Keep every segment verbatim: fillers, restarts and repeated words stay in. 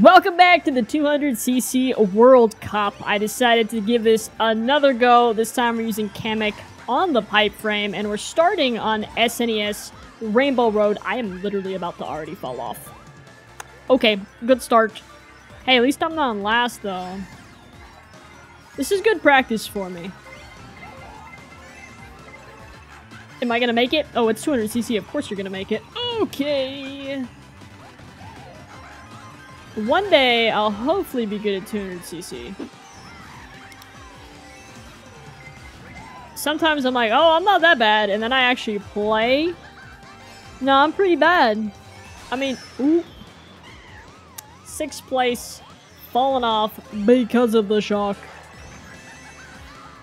Welcome back to the two hundred c c World Cup. I decided to give this another go. This time we're using Kamek on the pipe frame, and we're starting on S N E S Rainbow Road. I am literally about to already fall off. Okay, good start. Hey, at least I'm not on last, though. This is good practice for me. Am I gonna make it? Oh, it's two hundred c c. Of course you're gonna make it. Okay. One day, I'll hopefully be good at two hundred c c. Sometimes I'm like, oh, I'm not that bad, and then I actually play. No, I'm pretty bad. I mean, ooh. Sixth place, falling off because of the shock.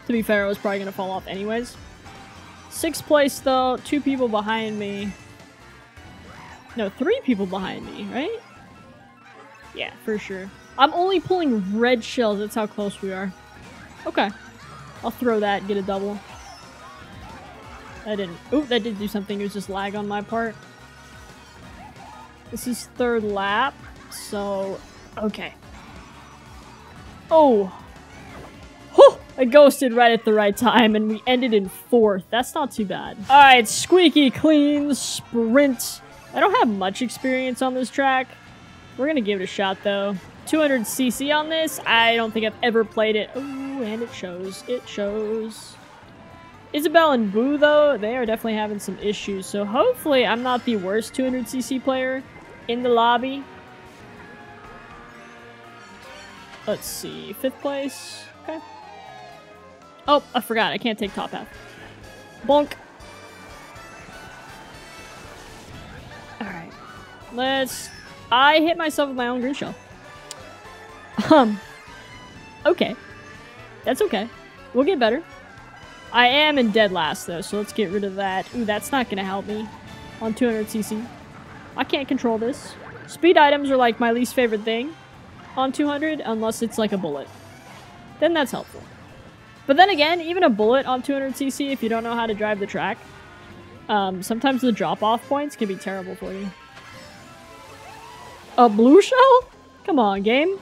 To be fair, I was probably gonna fall off anyways. Sixth place, though, two people behind me. No, three people behind me, right? Yeah, for sure. I'm only pulling red shells. That's how close we are. Okay. I'll throw that, get a double. I didn't. Oop, that did do something. It was just lag on my part. This is third lap, so... Okay. Oh! Whew! I ghosted right at the right time, and we ended in fourth. That's not too bad. Alright, squeaky clean sprint. I don't have much experience on this track. We're gonna give it a shot, though. two hundred c c on this. I don't think I've ever played it. Ooh, and it shows. It shows. Isabelle and Boo, though, they are definitely having some issues. So hopefully I'm not the worst two hundred c c player in the lobby. Let's see. Fifth place. Okay. Oh, I forgot. I can't take top half. Bonk. Alright. Let's... I hit myself with my own green shell. Um. Okay. That's okay. We'll get better. I am in dead last, though, so let's get rid of that. Ooh, that's not gonna help me on two hundred c c. I can't control this. Speed items are, like, my least favorite thing on two hundred, unless it's, like, a bullet. Then that's helpful. But then again, even a bullet on two hundred c c, if you don't know how to drive the track, um, sometimes the drop-off points can be terrible for you. A blue shell? Come on, game.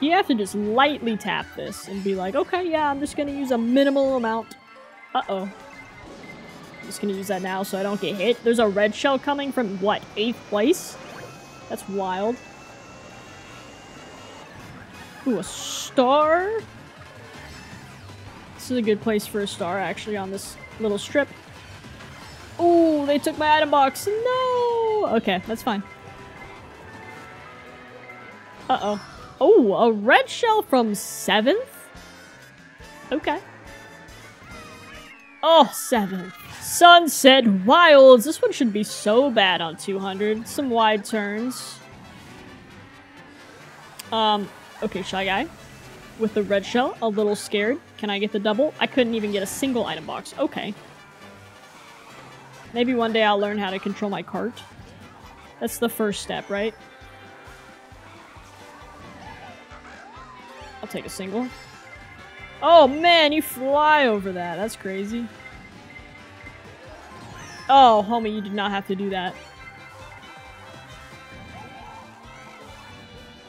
You have to just lightly tap this and be like, okay, yeah, I'm just gonna use a minimal amount. Uh-oh. I'm just gonna use that now so I don't get hit. There's a red shell coming from, what, eighth place? That's wild. Ooh, a star? This is a good place for a star, actually, on this little strip. Ooh, they took my item box. No! Okay, that's fine. Uh-oh. Oh, a red shell from seventh? Okay. Oh, seventh. Sunset Wilds. This one should be so bad on two hundred. Some wide turns. Um, okay, Shy Guy. With the red shell, a little scared. Can I get the double? I couldn't even get a single item box. Okay. Maybe one day I'll learn how to control my cart. That's the first step, right? I'll take a single. Oh man, you fly over that. That's crazy. Oh, homie, you did not have to do that.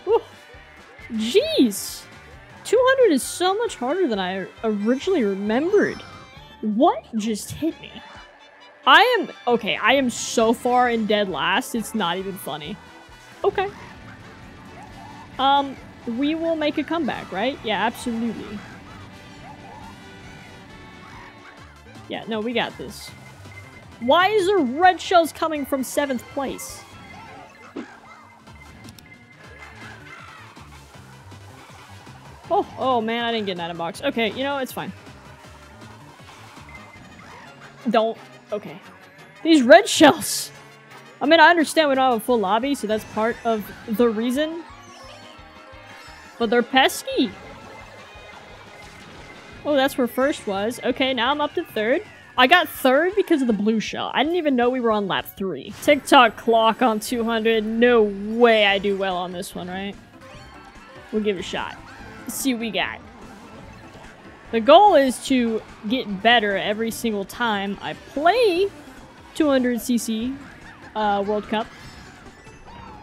Whew. Jeez! two hundred is so much harder than I originally remembered. What just hit me? I am- okay, I am so far in dead last, it's not even funny. Okay. Um, we will make a comeback, right? Yeah, absolutely. Yeah, no, we got this. Why is there red shells coming from seventh place? Oh, oh man, I didn't get an item box. Okay, you know, it's fine. Don't- Okay. These red shells! I mean, I understand we don't have a full lobby, so that's part of the reason. But they're pesky! Oh, that's where first was. Okay, now I'm up to third. I got third because of the blue shell. I didn't even know we were on lap three. TikTok clock on two hundred. No way I do well on this one, right? We'll give it a shot. Let's see what we got. The goal is to get better every single time I play two hundred c c uh, World Cup.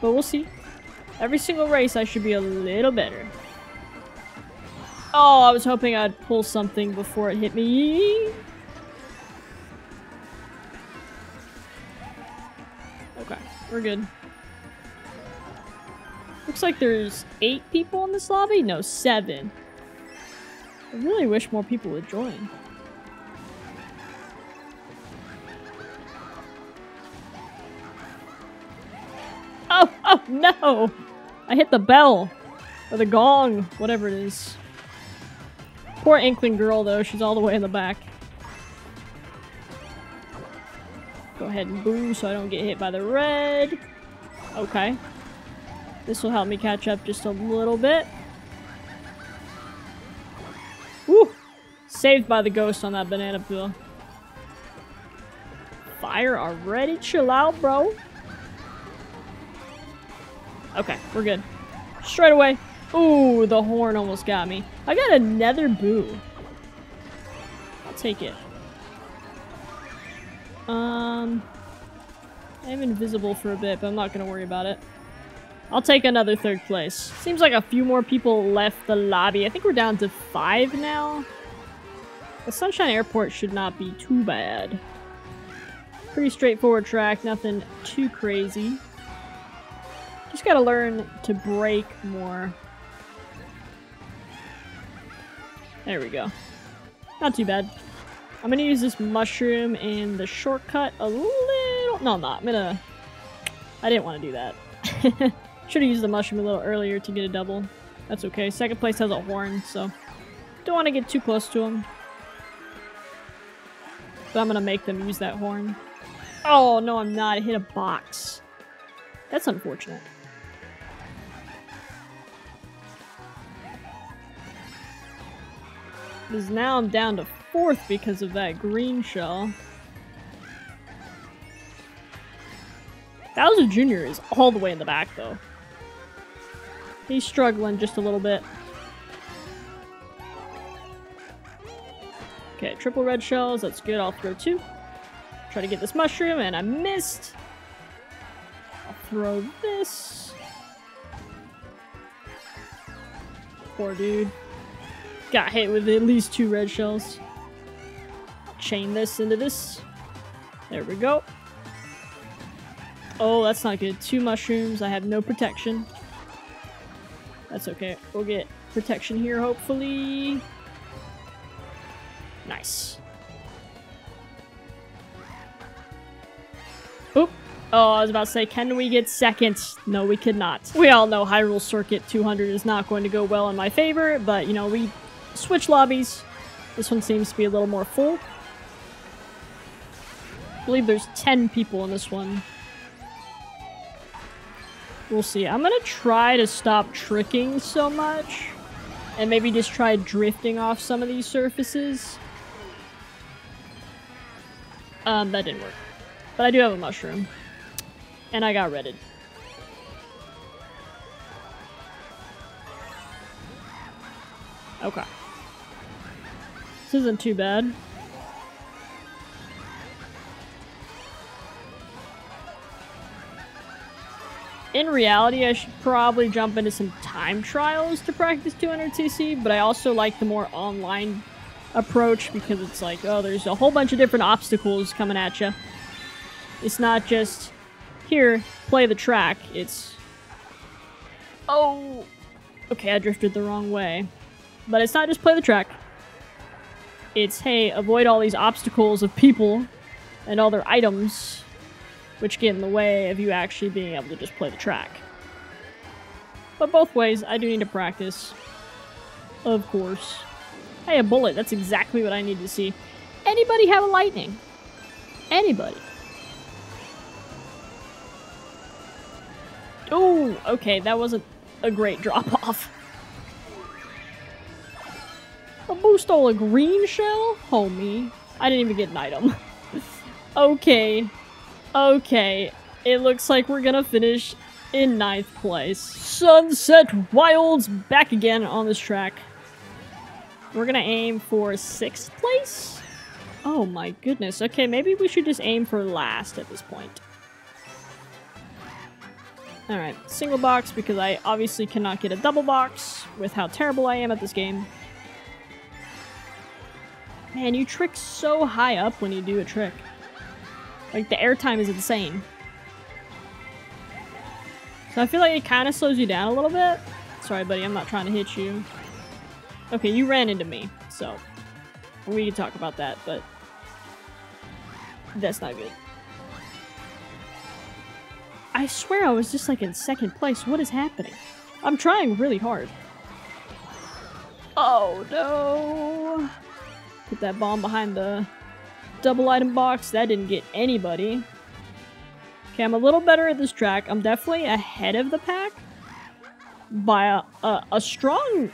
but we'll see. Every single race, I should be a little better. Oh, I was hoping I'd pull something before it hit me. Okay, we're good. Looks like there's eight people in this lobby? No, seven. I really wish more people would join. Oh, oh, no! I hit the bell. Or the gong, whatever it is. Poor Inkling girl, though. She's all the way in the back. Go ahead and boo so I don't get hit by the red. Okay. This will help me catch up just a little bit. Woo! Saved by the ghost on that banana peel. Fire already? Chill out, bro. Okay, we're good. Straight away. Ooh, the horn almost got me. I got another boo. I'll take it. Um, I'm invisible for a bit, but I'm not gonna worry about it. I'll take another third place. Seems like a few more people left the lobby. I think we're down to five now. The Sunshine Airport should not be too bad. Pretty straightforward track, nothing too crazy. Just gotta learn to brake more. There we go. Not too bad. I'm gonna use this mushroom and the shortcut a little... No, I'm not. I'm gonna... I didn't want to do that. Should've used the mushroom a little earlier to get a double. That's okay. Second place has a horn, so... Don't want to get too close to him. But I'm gonna make them use that horn. Oh, no I'm not. I hit a box. That's unfortunate. Because now I'm down to fourth because of that green shell. Bowser Junior is all the way in the back, though. He's struggling just a little bit. Okay, triple red shells. That's good. I'll throw two. Try to get this mushroom, and I missed. I'll throw this. Poor dude. Got hit with at least two red shells. Chain this into this. There we go. Oh, that's not good. Two mushrooms. I have no protection. That's okay. We'll get protection here, hopefully. Nice. Oop. Oh, I was about to say, can we get second? No, we could not. We all know Hyrule Circuit two hundred is not going to go well in my favor, but, you know, we... Switch lobbies. This one seems to be a little more full. I believe there's ten people in this one. We'll see. I'm gonna try to stop tricking so much. And maybe just try drifting off some of these surfaces. Um, that didn't work. But I do have a mushroom. And I got redded. Okay. This isn't too bad. In reality, I should probably jump into some time trials to practice two hundred c c, but I also like the more online approach because it's like, oh, there's a whole bunch of different obstacles coming at you. It's not just, here, play the track. It's... Oh! Okay, I drifted the wrong way. But it's not just play the track. It's, hey, avoid all these obstacles of people and all their items, which get in the way of you actually being able to just play the track. But both ways, I do need to practice. Of course. Hey, a bullet. That's exactly what I need to see. Anybody have a lightning? Anybody? Oh, okay. That wasn't a great drop-off. A boo stole a green shell? Homie. I didn't even get an item. Okay. Okay. It looks like we're gonna finish in ninth place. Sunset Wilds back again on this track. We're gonna aim for sixth place? Oh my goodness. Okay, maybe we should just aim for last at this point. Alright, single box, because I obviously cannot get a double box with how terrible I am at this game. Man, you trick so high up when you do a trick. Like, the airtime is insane. So I feel like it kind of slows you down a little bit. Sorry, buddy, I'm not trying to hit you. Okay, you ran into me, so we can talk about that, but that's not good. I swear I was just like in second place. What is happening? I'm trying really hard. Oh no! Put that bomb behind the double item box. That didn't get anybody. Okay, I'm a little better at this track. I'm definitely ahead of the pack by a, a, a strong,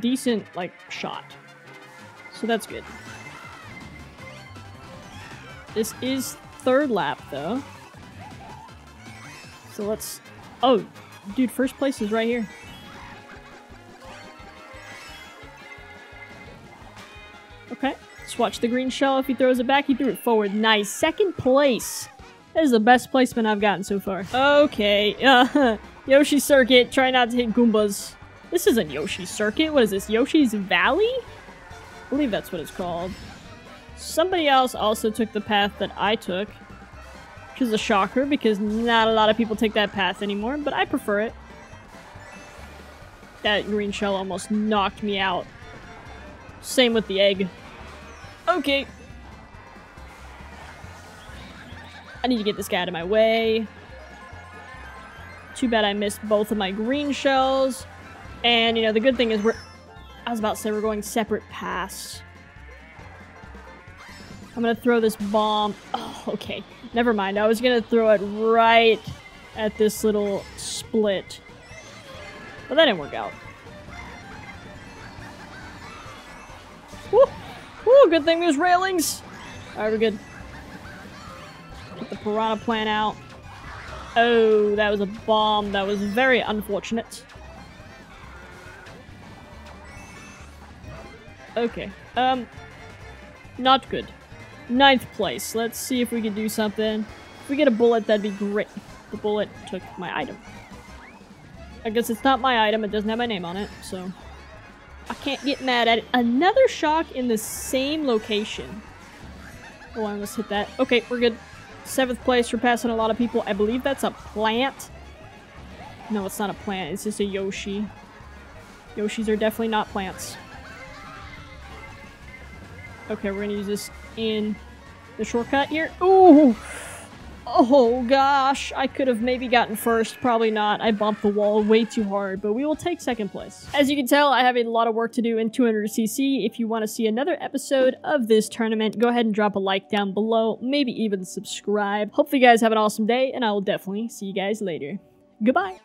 decent, like, shot. So that's good. This is third lap, though. So let's... Oh, dude, first place is right here. Okay, let's watch the green shell. If he throws it back, he threw it forward. Nice. Second place. That is the best placement I've gotten so far. Okay. Uh, Yoshi Circuit. Try not to hit Goombas. This isn't Yoshi Circuit. What is this? Yoshi's Valley? I believe that's what it's called. Somebody else also took the path that I took, which is a shocker because not a lot of people take that path anymore, but I prefer it. That green shell almost knocked me out. Same with the egg. Okay. I need to get this guy out of my way. Too bad I missed both of my green shells. And, you know, the good thing is we're... I was about to say we're going separate paths. I'm gonna throw this bomb. Oh, okay. Never mind. I was gonna throw it right at this little split. But that didn't work out. Woo! Woo! Good thing there's railings! Alright, we're good. Get the piranha plant out. Oh, that was a bomb. That was very unfortunate. Okay. Um, not good. Ninth place. Let's see if we can do something. If we get a bullet, that'd be great. The bullet took my item. I guess it's not my item. It doesn't have my name on it, so... I can't get mad at it. Another shock in the same location. Oh, I almost hit that. Okay, we're good. Seventh place. We're passing a lot of people. I believe that's a plant. No, it's not a plant. It's just a Yoshi. Yoshis are definitely not plants. Okay, we're gonna use this in the shortcut here. Ooh! Oh gosh, I could have maybe gotten first, probably not. I bumped the wall way too hard, but we will take second place. As you can tell, I have a lot of work to do in two hundred c c. If you want to see another episode of this tournament, go ahead and drop a like down below, maybe even subscribe. Hopefully you guys have an awesome day, and I will definitely see you guys later. Goodbye!